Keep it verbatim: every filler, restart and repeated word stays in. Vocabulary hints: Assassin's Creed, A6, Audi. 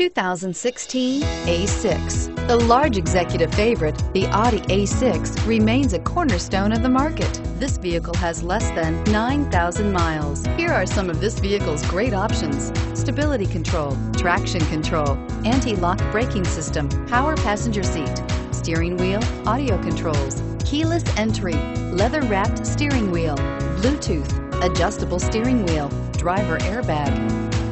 two thousand sixteen A six. The large executive favorite, the Audi A six, remains a cornerstone of the market. This vehicle has less than nine thousand miles. Here are some of this vehicle's great options: stability control, traction control, anti-lock braking system, power passenger seat, steering wheel audio controls, keyless entry, leather-wrapped steering wheel, Bluetooth, adjustable steering wheel, driver airbag.